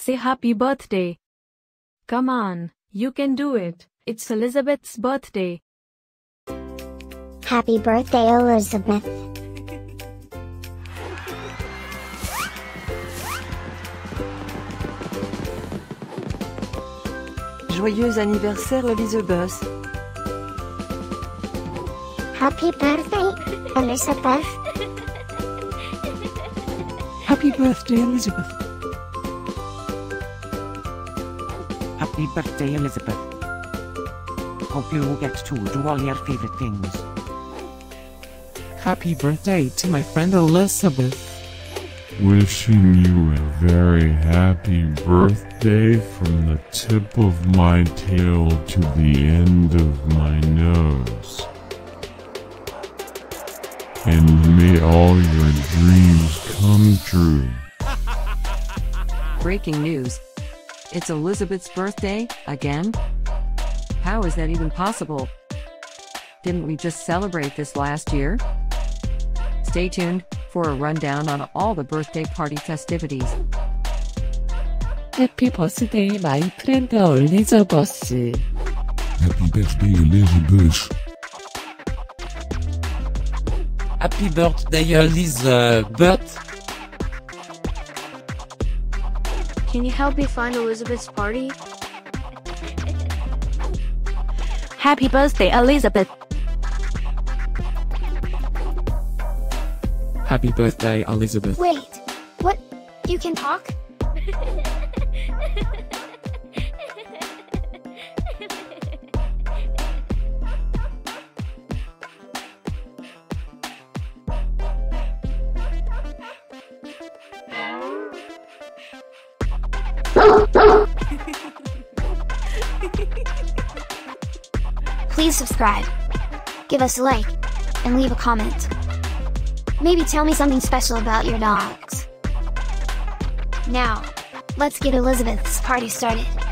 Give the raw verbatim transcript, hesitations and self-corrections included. Say happy birthday. Come on, you can do it. It's Elizabeth's birthday. Happy birthday, Elizabeth. Joyeux anniversaire, Elizabeth. Happy birthday, Elizabeth. Happy birthday, Elizabeth. Happy birthday, Elizabeth. Hope you get to do all your favorite things. Happy birthday to my friend Elizabeth. Wishing you a very happy birthday from the tip of my tail to the end of my nose. And may all your dreams come true. Breaking news. It's Elizabeth's birthday, again? How is that even possible? Didn't we just celebrate this last year? Stay tuned for a rundown on all the birthday party festivities. Happy birthday, my friend Elizabeth. Happy birthday, Elizabeth. Happy birthday, Elizabeth. Can you help me find Elizabeth's party? Happy birthday, Elizabeth. Happy birthday, Elizabeth. Wait, what? You can talk? Please subscribe, give us a like, and leave a comment. Maybe tell me something special about your dogs. Now, let's get Elizabeth's party started.